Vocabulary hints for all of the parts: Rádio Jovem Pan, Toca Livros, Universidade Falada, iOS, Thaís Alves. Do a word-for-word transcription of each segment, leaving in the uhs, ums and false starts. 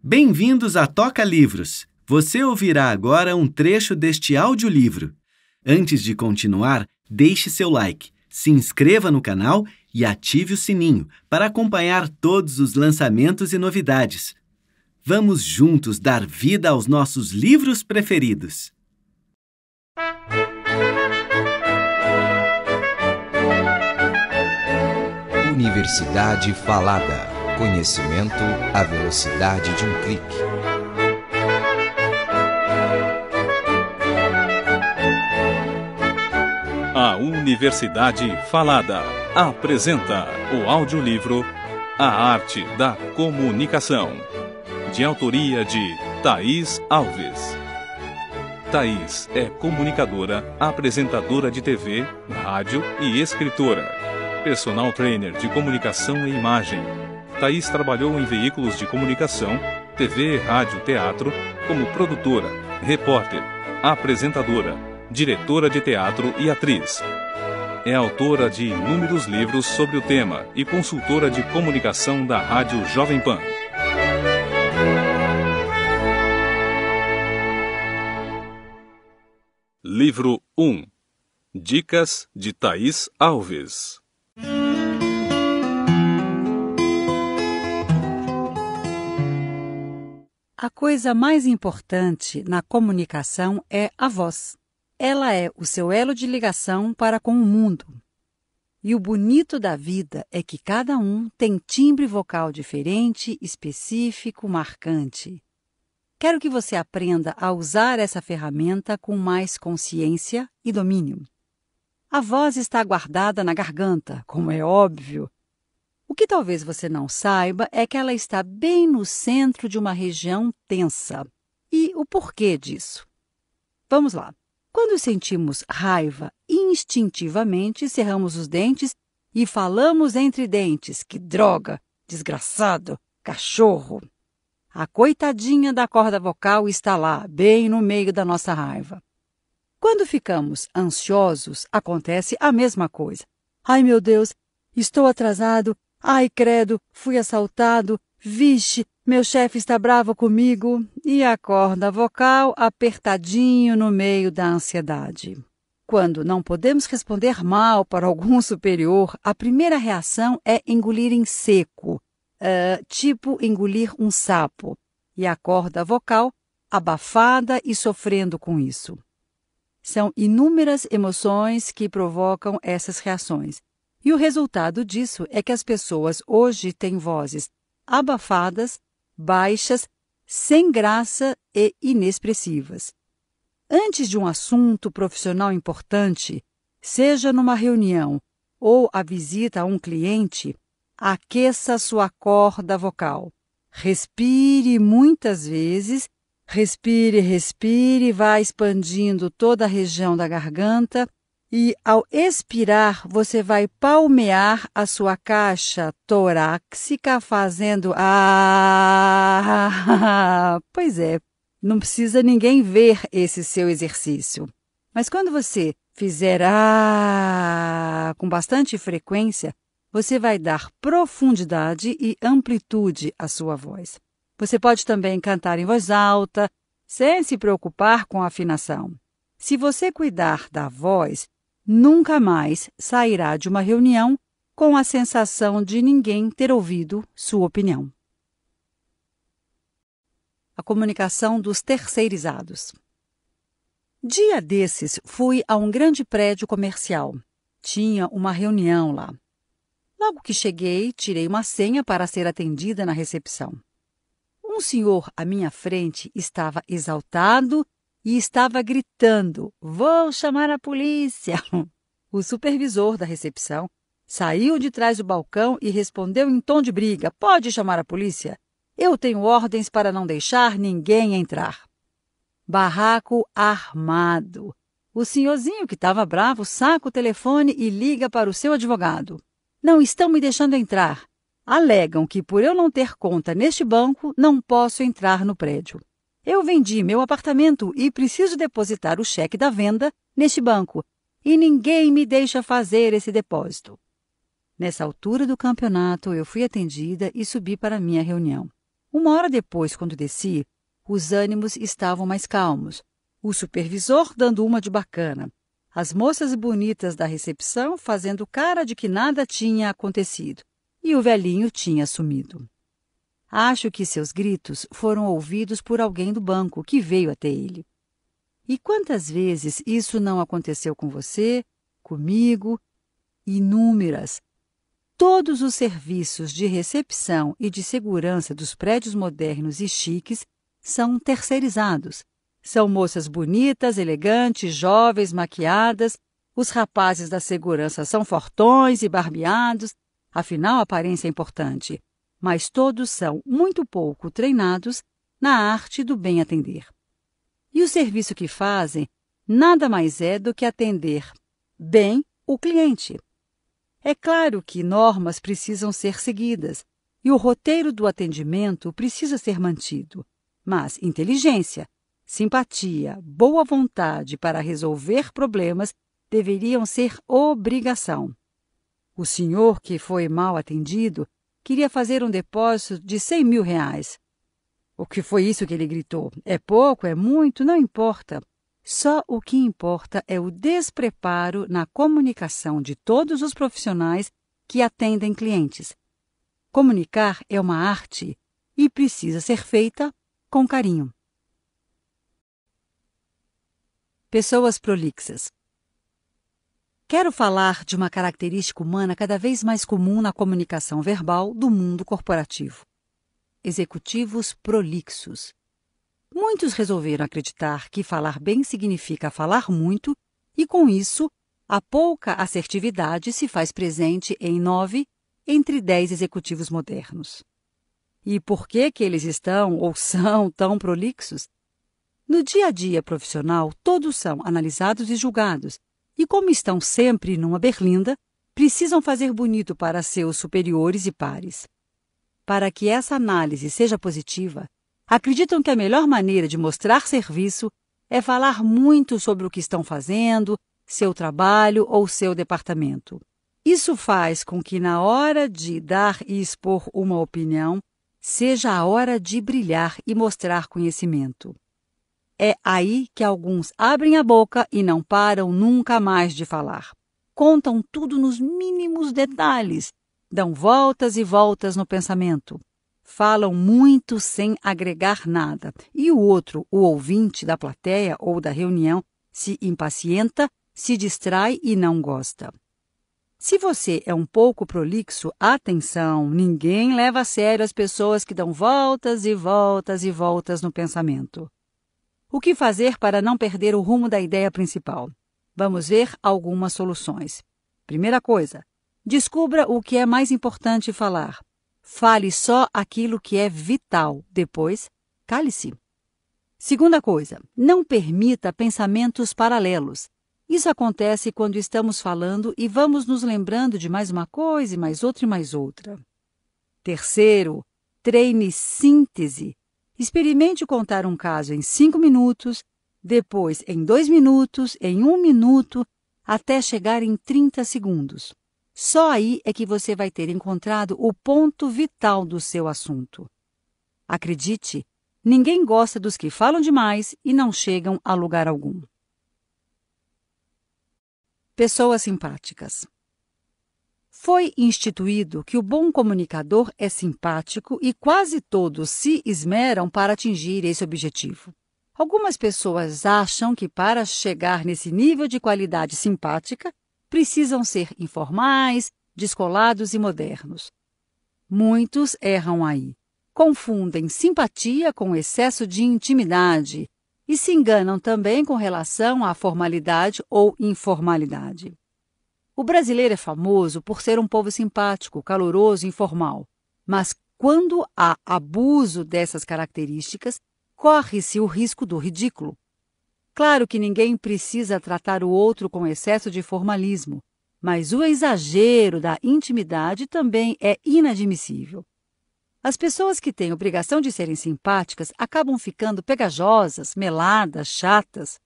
Bem-vindos à Toca Livros. Você ouvirá agora um trecho deste audiolivro. Antes de continuar, deixe seu like, se inscreva no canal e ative o sininho para acompanhar todos os lançamentos e novidades. Vamos juntos dar vida aos nossos livros preferidos. Universidade Falada. Conhecimento à velocidade de um clique. A Universidade Falada apresenta o audiolivro A Arte da Comunicação, de autoria de Thaís Alves. Thaís é comunicadora, apresentadora de T V, rádio e escritora. Personal trainer de comunicação e imagem. Thaís trabalhou em veículos de comunicação, T V, rádio, teatro, como produtora, repórter, apresentadora, diretora de teatro e atriz. É autora de inúmeros livros sobre o tema e consultora de comunicação da Rádio Jovem Pan. Livro um. Dicas de Thaís Alves. A coisa mais importante na comunicação é a voz. Ela é o seu elo de ligação para com o mundo. E o bonito da vida é que cada um tem timbre vocal diferente, específico, marcante. Quero que você aprenda a usar essa ferramenta com mais consciência e domínio. A voz está guardada na garganta, como é óbvio. O que talvez você não saiba é que ela está bem no centro de uma região tensa. E o porquê disso? Vamos lá. Quando sentimos raiva, instintivamente cerramos os dentes e falamos entre dentes: que droga, desgraçado, cachorro. A coitadinha da corda vocal está lá, bem no meio da nossa raiva. Quando ficamos ansiosos, acontece a mesma coisa. Ai, meu Deus, estou atrasado. Ai, credo, fui assaltado. Vixe, meu chefe está bravo comigo. E a corda vocal apertadinho no meio da ansiedade. Quando não podemos responder mal para algum superior, a primeira reação é engolir em seco, uh, tipo engolir um sapo, e a corda vocal abafada e sofrendo com isso. São inúmeras emoções que provocam essas reações. E o resultado disso é que as pessoas hoje têm vozes abafadas, baixas, sem graça e inexpressivas. Antes de um assunto profissional importante, seja numa reunião ou a visita a um cliente, aqueça sua corda vocal. Respire muitas vezes, respire, respire, vá expandindo toda a região da garganta e, ao expirar, você vai palmear a sua caixa torácica fazendo ah. Pois é, não precisa ninguém ver esse seu exercício. Mas quando você fizer ah com bastante frequência, você vai dar profundidade e amplitude à sua voz. Você pode também cantar em voz alta, sem se preocupar com a afinação. Se você cuidar da voz, nunca mais sairá de uma reunião com a sensação de ninguém ter ouvido sua opinião. A comunicação dos terceirizados. Dia desses, fui a um grande prédio comercial. Tinha uma reunião lá. Logo que cheguei, tirei uma senha para ser atendida na recepção. Um senhor à minha frente estava exaltado e estava gritando: "Vou chamar a polícia!" O supervisor da recepção saiu de trás do balcão e respondeu em tom de briga: "Pode chamar a polícia? Eu tenho ordens para não deixar ninguém entrar." Barraco armado. O senhorzinho que estava bravo saca o telefone e liga para o seu advogado. "Não estão me deixando entrar. Alegam que, por eu não ter conta neste banco, não posso entrar no prédio. Eu vendi meu apartamento e preciso depositar o cheque da venda neste banco. e ninguém me deixa fazer esse depósito. Nessa altura do campeonato, eu fui atendida e subi para minha reunião. Uma hora depois, quando desci, os ânimos estavam mais calmos. O supervisor dando uma de bacana. As moças bonitas da recepção fazendo cara de que nada tinha acontecido. E o velhinho tinha sumido. Acho que seus gritos foram ouvidos por alguém do banco que veio até ele. E quantas vezes isso não aconteceu com você, comigo? Inúmeras. Todos os serviços de recepção e de segurança dos prédios modernos e chiques são terceirizados. São moças bonitas, elegantes, jovens, maquiadas. Os rapazes da segurança são fortões e barbeados. Afinal, a aparência é importante. Mas todos são muito pouco treinados na arte do bem atender. E o serviço que fazem nada mais é do que atender bem o cliente. É claro que normas precisam ser seguidas e o roteiro do atendimento precisa ser mantido, mas inteligência, simpatia, boa vontade para resolver problemas deveriam ser obrigação. O senhor que foi mal atendido queria fazer um depósito de cem mil reais. O que foi isso que ele gritou? É pouco, é muito, não importa. Só o que importa é o despreparo na comunicação de todos os profissionais que atendem clientes. Comunicar é uma arte e precisa ser feita com carinho. Pessoas prolixas. Quero falar de uma característica humana cada vez mais comum na comunicação verbal do mundo corporativo. Executivos prolixos. Muitos resolveram acreditar que falar bem significa falar muito e, com isso, a pouca assertividade se faz presente em nove entre dez executivos modernos. E por que que eles estão ou são tão prolixos? No dia a dia profissional, todos são analisados e julgados. E como estão sempre numa berlinda, precisam fazer bonito para seus superiores e pares. Para que essa análise seja positiva, acreditam que a melhor maneira de mostrar serviço é falar muito sobre o que estão fazendo, seu trabalho ou seu departamento. Isso faz com que na hora de dar e expor uma opinião, seja a hora de brilhar e mostrar conhecimento. É aí que alguns abrem a boca e não param nunca mais de falar. Contam tudo nos mínimos detalhes, dão voltas e voltas no pensamento. Falam muito sem agregar nada. E o outro, o ouvinte da plateia ou da reunião, se impacienta, se distrai e não gosta. Se você é um pouco prolixo, atenção, ninguém leva a sério as pessoas que dão voltas e voltas e voltas no pensamento. O que fazer para não perder o rumo da ideia principal? Vamos ver algumas soluções. Primeira coisa, descubra o que é mais importante falar. Fale só aquilo que é vital. Depois, cale-se. Segunda coisa, não permita pensamentos paralelos. Isso acontece quando estamos falando e vamos nos lembrando de mais uma coisa e mais outra e mais outra. Terceiro, treine síntese. Experimente contar um caso em cinco minutos, depois em dois minutos, em um minuto, até chegar em trinta segundos. Só aí é que você vai ter encontrado o ponto vital do seu assunto. Acredite, ninguém gosta dos que falam demais e não chegam a lugar algum. Pessoas simpáticas. Foi instituído que o bom comunicador é simpático e quase todos se esmeram para atingir esse objetivo. Algumas pessoas acham que para chegar nesse nível de qualidade simpática, precisam ser informais, descolados e modernos. Muitos erram aí. Confundem simpatia com excesso de intimidade e se enganam também com relação à formalidade ou informalidade. O brasileiro é famoso por ser um povo simpático, caloroso e informal. Mas quando há abuso dessas características, corre-se o risco do ridículo. Claro que ninguém precisa tratar o outro com excesso de formalismo, mas o exagero da intimidade também é inadmissível. As pessoas que têm obrigação de serem simpáticas acabam ficando pegajosas, meladas, chatas.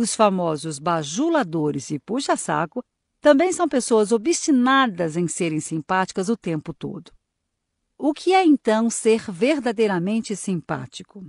Os famosos bajuladores e puxa-saco também são pessoas obstinadas em serem simpáticas o tempo todo. O que é, então, ser verdadeiramente simpático?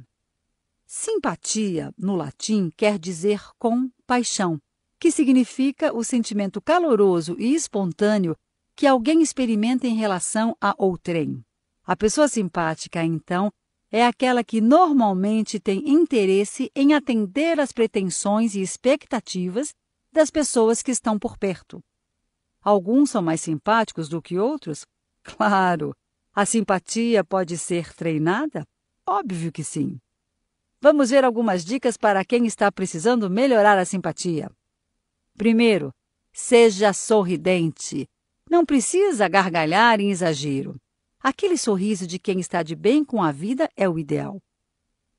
Simpatia, no latim, quer dizer compaixão, que significa o sentimento caloroso e espontâneo que alguém experimenta em relação a outrem. A pessoa simpática, então, é aquela que normalmente tem interesse em atender às pretensões e expectativas das pessoas que estão por perto. Alguns são mais simpáticos do que outros? Claro! A simpatia pode ser treinada? Óbvio que sim! Vamos ver algumas dicas para quem está precisando melhorar a simpatia. Primeiro, seja sorridente. Não precisa gargalhar em exagero. Aquele sorriso de quem está de bem com a vida é o ideal.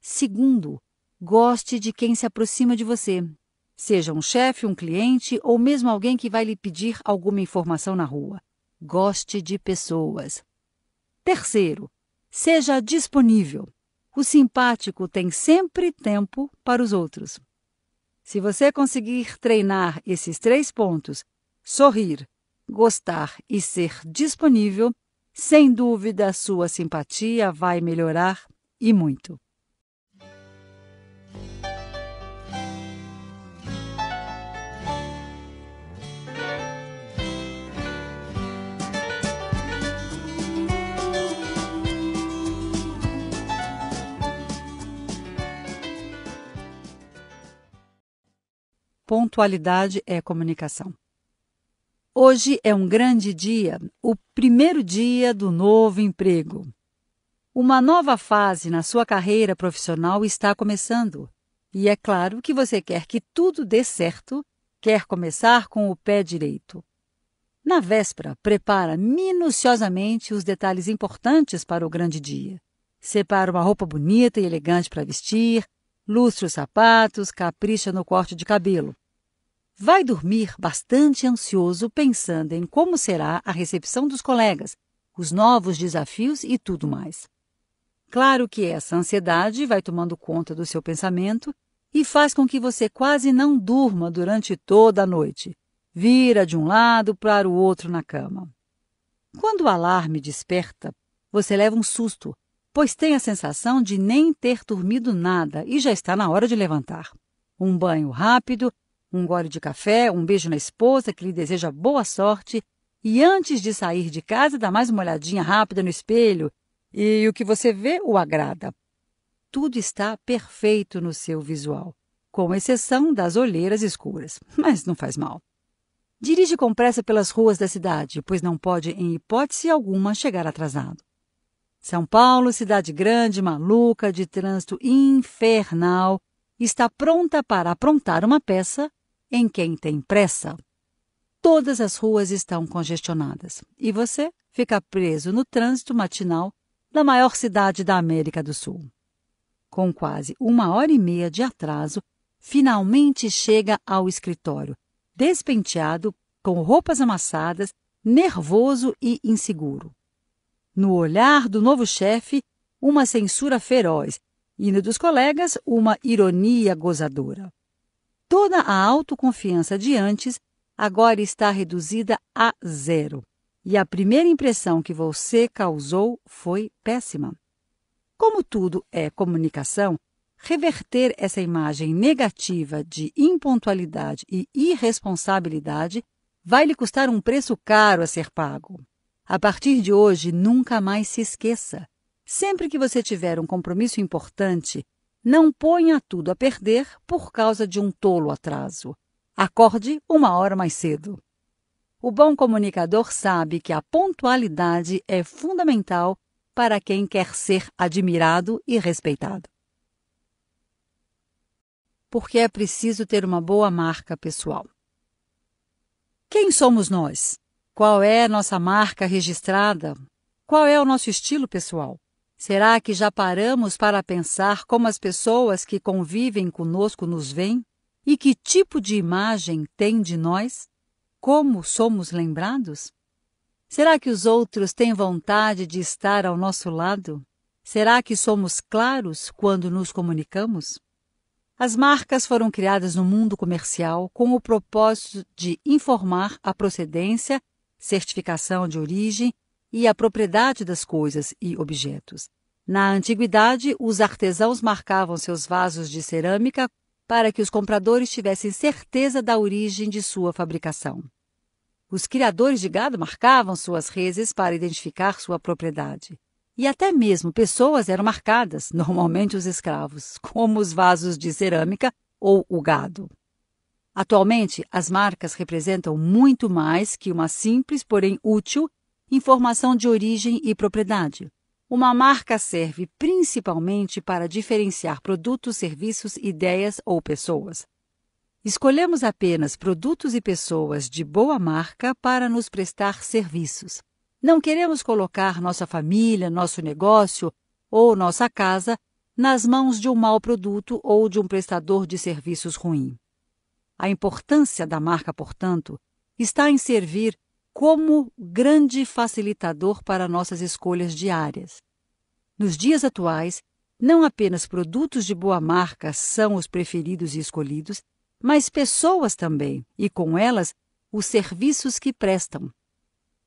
Segundo, goste de quem se aproxima de você. Seja um chefe, um cliente ou mesmo alguém que vai lhe pedir alguma informação na rua. Goste de pessoas. Terceiro, seja disponível. O simpático tem sempre tempo para os outros. Se você conseguir treinar esses três pontos, sorrir, gostar e ser disponível, sem dúvida, a sua simpatia vai melhorar e muito. Pontualidade é comunicação. Hoje é um grande dia, o primeiro dia do novo emprego. Uma nova fase na sua carreira profissional está começando. E é claro que você quer que tudo dê certo, quer começar com o pé direito. Na véspera, prepara minuciosamente os detalhes importantes para o grande dia. Separa uma roupa bonita e elegante para vestir, lustra os sapatos, capricha no corte de cabelo. Vai dormir bastante ansioso pensando em como será a recepção dos colegas, os novos desafios e tudo mais. Claro que essa ansiedade vai tomando conta do seu pensamento e faz com que você quase não durma durante toda a noite. Vira de um lado para o outro na cama. Quando o alarme desperta, você leva um susto, pois tem a sensação de nem ter dormido nada e já está na hora de levantar. Um banho rápido, um gole de café, um beijo na esposa que lhe deseja boa sorte e antes de sair de casa dá mais uma olhadinha rápida no espelho e o que você vê o agrada. Tudo está perfeito no seu visual, com exceção das olheiras escuras, mas não faz mal. Dirige com pressa pelas ruas da cidade, pois não pode em hipótese alguma chegar atrasado. São Paulo, cidade grande, maluca, de trânsito infernal, está pronta para aprontar uma peça em quem tem pressa. Todas as ruas estão congestionadas e você fica preso no trânsito matinal da maior cidade da América do Sul. Com quase uma hora e meia de atraso, finalmente chega ao escritório, despenteado, com roupas amassadas, nervoso e inseguro. No olhar do novo chefe, uma censura feroz e no dos colegas, uma ironia gozadora. Toda a autoconfiança de antes agora está reduzida a zero. E a primeira impressão que você causou foi péssima. Como tudo é comunicação, reverter essa imagem negativa de impontualidade e irresponsabilidade vai lhe custar um preço caro a ser pago. A partir de hoje, nunca mais se esqueça. Sempre que você tiver um compromisso importante, não ponha tudo a perder por causa de um tolo atraso. Acorde uma hora mais cedo. O bom comunicador sabe que a pontualidade é fundamental para quem quer ser admirado e respeitado. Porque é preciso ter uma boa marca pessoal. Quem somos nós? Qual é nossa marca registrada? Qual é o nosso estilo pessoal? Será que já paramos para pensar como as pessoas que convivem conosco nos veem? E que tipo de imagem têm de nós? Como somos lembrados? Será que os outros têm vontade de estar ao nosso lado? Será que somos claros quando nos comunicamos? As marcas foram criadas no mundo comercial com o propósito de informar a procedência, certificação de origem e a propriedade das coisas e objetos. Na antiguidade, os artesãos marcavam seus vasos de cerâmica para que os compradores tivessem certeza da origem de sua fabricação. Os criadores de gado marcavam suas reses para identificar sua propriedade. E até mesmo pessoas eram marcadas, normalmente os escravos, como os vasos de cerâmica ou o gado. Atualmente, as marcas representam muito mais que uma simples, porém útil, informação de origem e propriedade. Uma marca serve principalmente para diferenciar produtos, serviços, ideias ou pessoas. Escolhemos apenas produtos e pessoas de boa marca para nos prestar serviços. Não queremos colocar nossa família, nosso negócio ou nossa casa nas mãos de um mau produto ou de um prestador de serviços ruim. A importância da marca, portanto, está em servir como grande facilitador para nossas escolhas diárias. Nos dias atuais, não apenas produtos de boa marca são os preferidos e escolhidos, mas pessoas também, e com elas, os serviços que prestam.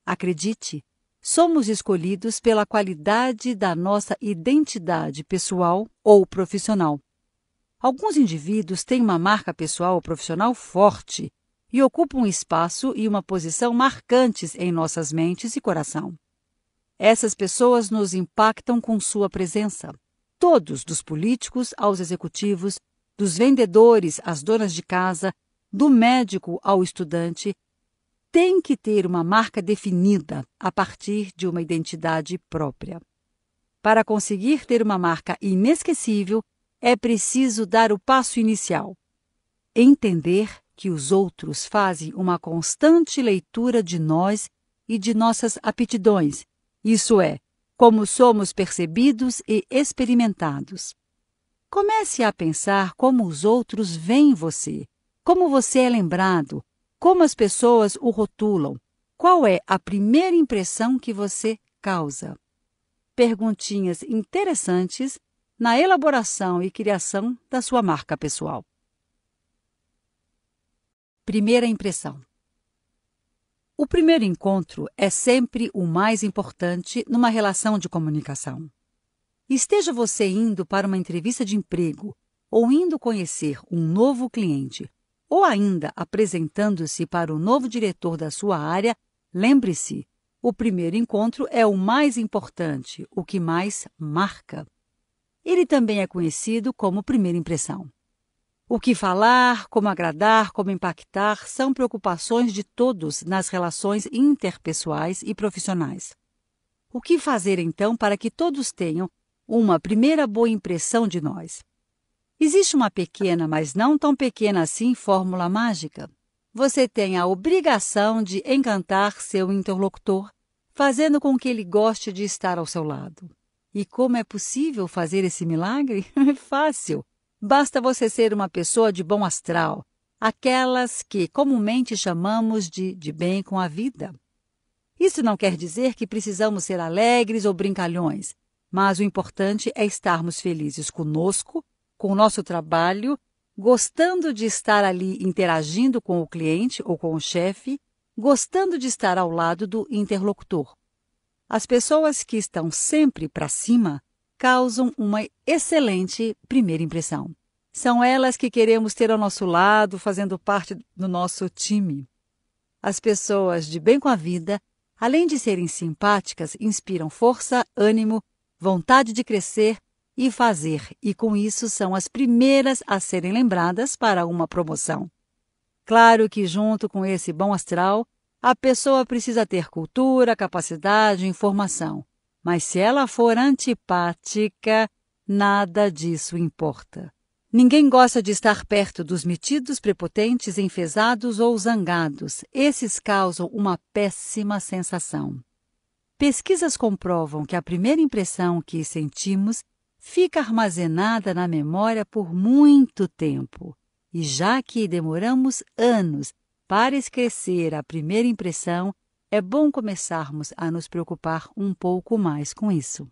Acredite, somos escolhidos pela qualidade da nossa identidade pessoal ou profissional. Alguns indivíduos têm uma marca pessoal ou profissional forte e ocupam um espaço e uma posição marcantes em nossas mentes e coração. Essas pessoas nos impactam com sua presença. Todos, dos políticos aos executivos, dos vendedores às donas de casa, do médico ao estudante, tem que ter uma marca definida a partir de uma identidade própria. Para conseguir ter uma marca inesquecível, é preciso dar o passo inicial. Entender que os outros fazem uma constante leitura de nós e de nossas aptidões, isso é, como somos percebidos e experimentados. Comece a pensar como os outros veem você, como você é lembrado, como as pessoas o rotulam, qual é a primeira impressão que você causa. Perguntinhas interessantes na elaboração e criação da sua marca pessoal. Primeira impressão. O primeiro encontro é sempre o mais importante numa relação de comunicação. Esteja você indo para uma entrevista de emprego ou indo conhecer um novo cliente ou ainda apresentando-se para o novo diretor da sua área, lembre-se, o primeiro encontro é o mais importante, o que mais marca. Ele também é conhecido como primeira impressão. O que falar, como agradar, como impactar são preocupações de todos nas relações interpessoais e profissionais. O que fazer então para que todos tenham uma primeira boa impressão de nós? Existe uma pequena, mas não tão pequena assim, fórmula mágica. Você tem a obrigação de encantar seu interlocutor, fazendo com que ele goste de estar ao seu lado. E como é possível fazer esse milagre? É fácil. Basta você ser uma pessoa de bom astral, aquelas que comumente chamamos de de bem com a vida. Isso não quer dizer que precisamos ser alegres ou brincalhões, mas o importante é estarmos felizes conosco, com o nosso trabalho, gostando de estar ali interagindo com o cliente ou com o chefe, gostando de estar ao lado do interlocutor. As pessoas que estão sempre para cima causam uma excelente primeira impressão. São elas que queremos ter ao nosso lado, fazendo parte do nosso time. As pessoas de bem com a vida, além de serem simpáticas, inspiram força, ânimo, vontade de crescer e fazer, e com isso são as primeiras a serem lembradas para uma promoção. Claro que junto com esse bom astral, a pessoa precisa ter cultura, capacidade, informação, mas se ela for antipática, nada disso importa. Ninguém gosta de estar perto dos metidos, prepotentes, enfesados ou zangados. Esses causam uma péssima sensação. Pesquisas comprovam que a primeira impressão que sentimos fica armazenada na memória por muito tempo. E já que demoramos anos para esquecer a primeira impressão, é bom começarmos a nos preocupar um pouco mais com isso.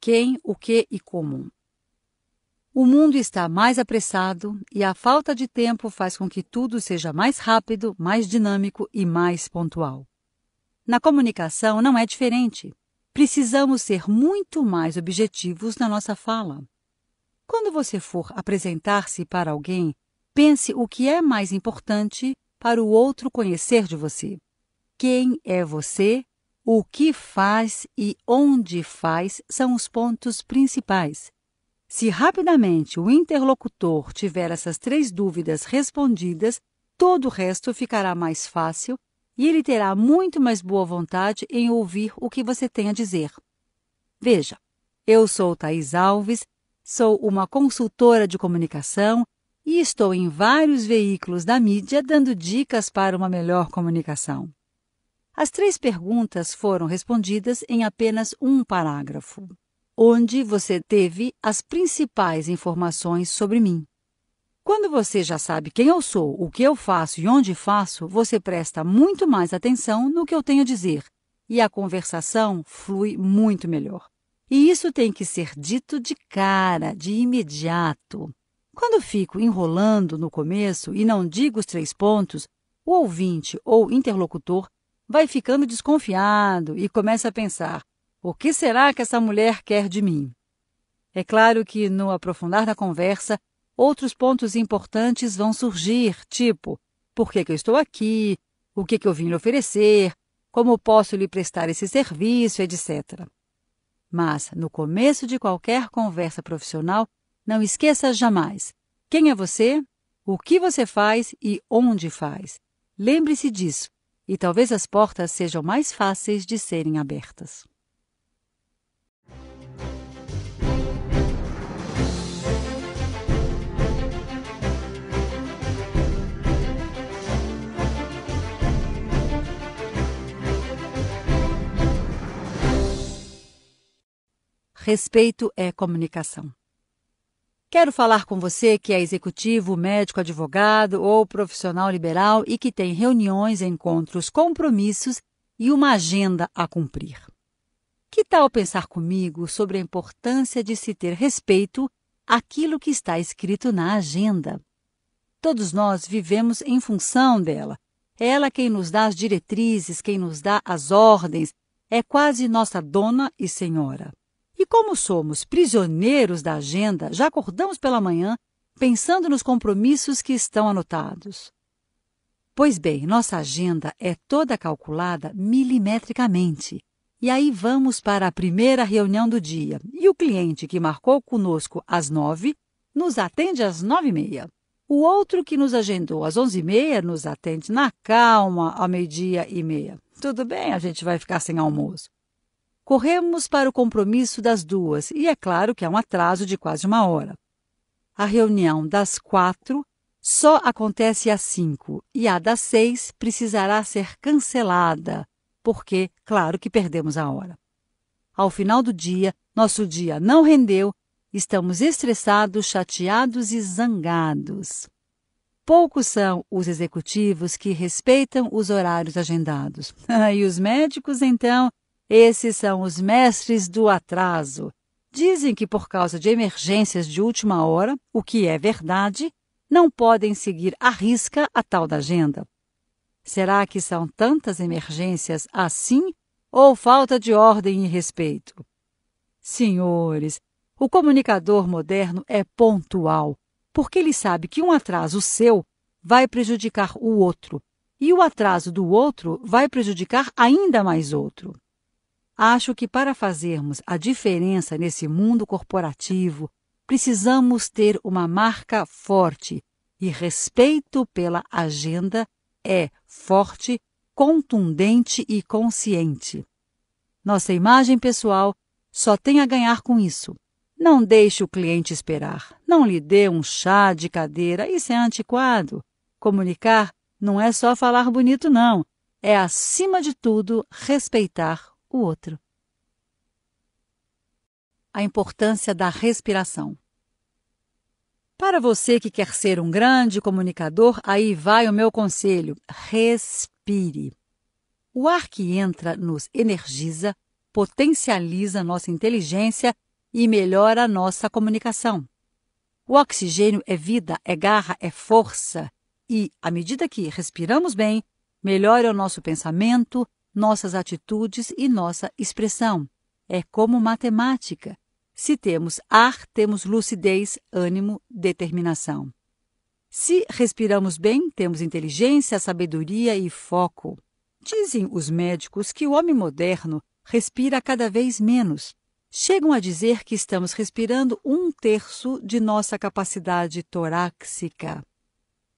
Quem, o que e como. O mundo está mais apressado e a falta de tempo faz com que tudo seja mais rápido, mais dinâmico e mais pontual. Na comunicação não é diferente. Precisamos ser muito mais objetivos na nossa fala. Quando você for apresentar-se para alguém, pense o que é mais importante para o outro conhecer de você. Quem é você, o que faz e onde faz são os pontos principais. Se rapidamente o interlocutor tiver essas três dúvidas respondidas, todo o resto ficará mais fácil e ele terá muito mais boa vontade em ouvir o que você tem a dizer. Veja, eu sou Thaís Alves, sou uma consultora de comunicação e estou em vários veículos da mídia dando dicas para uma melhor comunicação. As três perguntas foram respondidas em apenas um parágrafo, onde você teve as principais informações sobre mim. Quando você já sabe quem eu sou, o que eu faço e onde faço, você presta muito mais atenção no que eu tenho a dizer e a conversação flui muito melhor. E isso tem que ser dito de cara, de imediato. Quando fico enrolando no começo e não digo os três pontos, o ouvinte ou interlocutor vai ficando desconfiado e começa a pensar: o que será que essa mulher quer de mim? É claro que, no aprofundar da conversa, outros pontos importantes vão surgir, tipo, por que que eu estou aqui, o que que eu vim lhe oferecer, como posso lhe prestar esse serviço, etcétera. Mas, no começo de qualquer conversa profissional, não esqueça jamais quem é você, o que você faz e onde faz. Lembre-se disso, e talvez as portas sejam mais fáceis de serem abertas. Respeito é comunicação. Quero falar com você que é executivo, médico, advogado ou profissional liberal e que tem reuniões, encontros, compromissos e uma agenda a cumprir. Que tal pensar comigo sobre a importância de se ter respeito àquilo que está escrito na agenda? Todos nós vivemos em função dela. Ela quem nos dá as diretrizes, quem nos dá as ordens, é quase nossa dona e senhora. E como somos prisioneiros da agenda, já acordamos pela manhã pensando nos compromissos que estão anotados. Pois bem, nossa agenda é toda calculada milimetricamente. E aí vamos para a primeira reunião do dia. E o cliente que marcou conosco às nove nos atende às nove e meia. O outro que nos agendou às onze e meia nos atende na calma ao meio-dia e meia. Tudo bem, a gente vai ficar sem almoço. Corremos para o compromisso das duas e é claro que há um atraso de quase uma hora. A reunião das quatro só acontece às cinco e a das seis precisará ser cancelada, porque, claro que perdemos a hora. Ao final do dia, nosso dia não rendeu, estamos estressados, chateados e zangados. Poucos são os executivos que respeitam os horários agendados. E os médicos, então... Esses são os mestres do atraso. Dizem que por causa de emergências de última hora, o que é verdade, não podem seguir à risca a tal da agenda. Será que são tantas emergências assim ou falta de ordem e respeito? Senhores, o comunicador moderno é pontual, porque ele sabe que um atraso seu vai prejudicar o outro e o atraso do outro vai prejudicar ainda mais outro. Acho que para fazermos a diferença nesse mundo corporativo, precisamos ter uma marca forte e respeito pela agenda é forte, contundente e consciente. Nossa imagem pessoal só tem a ganhar com isso. Não deixe o cliente esperar, não lhe dê um chá de cadeira, isso é antiquado. Comunicar não é só falar bonito, não. É, acima de tudo, respeitar o outro. A importância da respiração. Para você que quer ser um grande comunicador, aí vai o meu conselho: respire. O ar que entra nos energiza, potencializa nossa inteligência e melhora a nossa comunicação. O oxigênio é vida, é garra, é força. E, à medida que respiramos bem, melhora o nosso pensamento, nossas atitudes e nossa expressão. É como matemática. Se temos ar, temos lucidez, ânimo, determinação. Se respiramos bem, temos inteligência, sabedoria e foco. Dizem os médicos que o homem moderno respira cada vez menos. Chegam a dizer que estamos respirando um terço de nossa capacidade torácica.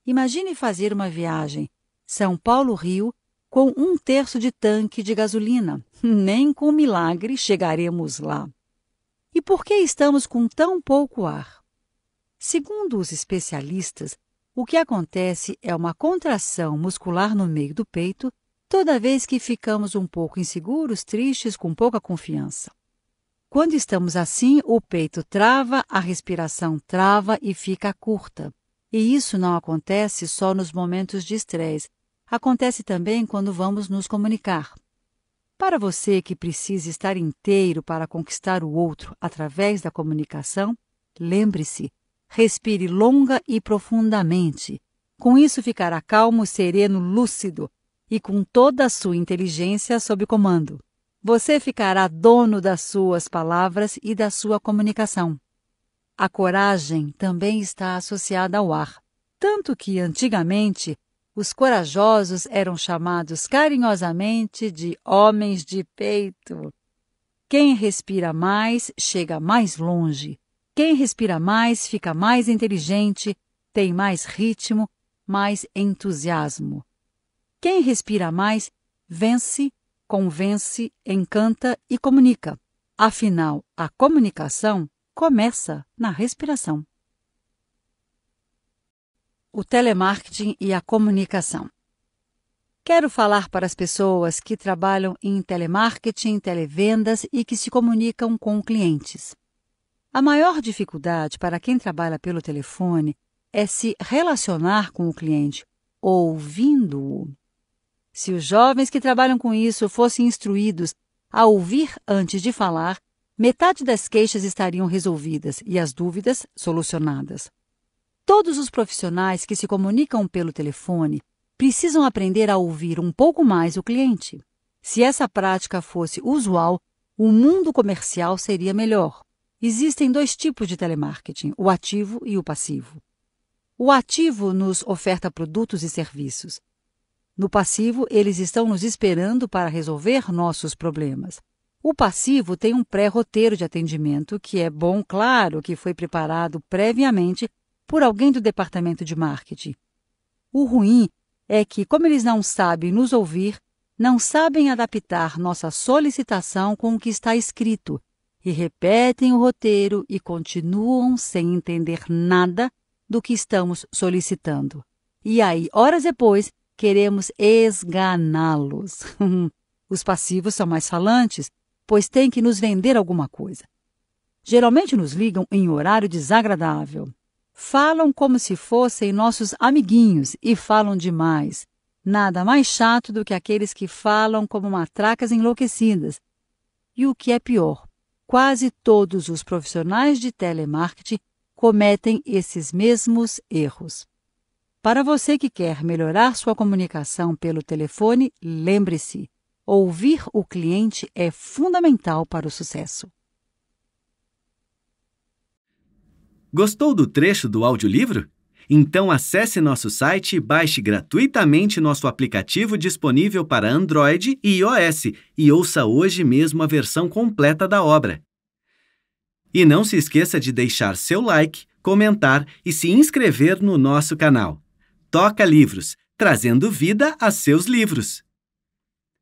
Imagine fazer uma viagem São Paulo-Rio com um terço de tanque de gasolina. Nem com milagre chegaremos lá. E por que estamos com tão pouco ar? Segundo os especialistas, o que acontece é uma contração muscular no meio do peito toda vez que ficamos um pouco inseguros, tristes, com pouca confiança. Quando estamos assim, o peito trava, a respiração trava e fica curta. E isso não acontece só nos momentos de estresse. Acontece também quando vamos nos comunicar. Para você que precisa estar inteiro para conquistar o outro através da comunicação, lembre-se, respire longa e profundamente. Com isso ficará calmo, sereno, lúcido e com toda a sua inteligência sob comando. Você ficará dono das suas palavras e da sua comunicação. A coragem também está associada ao ar, tanto que antigamente os corajosos eram chamados carinhosamente de homens de peito. Quem respira mais chega mais longe. Quem respira mais fica mais inteligente, tem mais ritmo, mais entusiasmo. Quem respira mais vence, convence, encanta e comunica. Afinal, a comunicação começa na respiração. O telemarketing e a comunicação. Quero falar para as pessoas que trabalham em telemarketing, televendas e que se comunicam com clientes. A maior dificuldade para quem trabalha pelo telefone é se relacionar com o cliente, ouvindo-o. Se os jovens que trabalham com isso fossem instruídos a ouvir antes de falar, metade das queixas estariam resolvidas e as dúvidas solucionadas. Todos os profissionais que se comunicam pelo telefone precisam aprender a ouvir um pouco mais o cliente. Se essa prática fosse usual, o mundo comercial seria melhor. Existem dois tipos de telemarketing, o ativo e o passivo. O ativo nos oferta produtos e serviços. No passivo, eles estão nos esperando para resolver nossos problemas. O passivo tem um pré-roteiro de atendimento que é bom, claro, que foi preparado previamente por alguém do departamento de marketing. O ruim é que, como eles não sabem nos ouvir, não sabem adaptar nossa solicitação com o que está escrito, e repetem o roteiro e continuam sem entender nada do que estamos solicitando. E aí, horas depois, queremos esganá-los. Os passivos são mais falantes, pois têm que nos vender alguma coisa. Geralmente nos ligam em horário desagradável. Falam como se fossem nossos amiguinhos e falam demais. Nada mais chato do que aqueles que falam como matracas enlouquecidas. E o que é pior, quase todos os profissionais de telemarketing cometem esses mesmos erros. Para você que quer melhorar sua comunicação pelo telefone, lembre-se, ouvir o cliente é fundamental para o sucesso. Gostou do trecho do audiolivro? Então acesse nosso site e baixe gratuitamente nosso aplicativo disponível para Android e iOS e ouça hoje mesmo a versão completa da obra. E não se esqueça de deixar seu like, comentar e se inscrever no nosso canal. Toca Livros, trazendo vida a seus livros.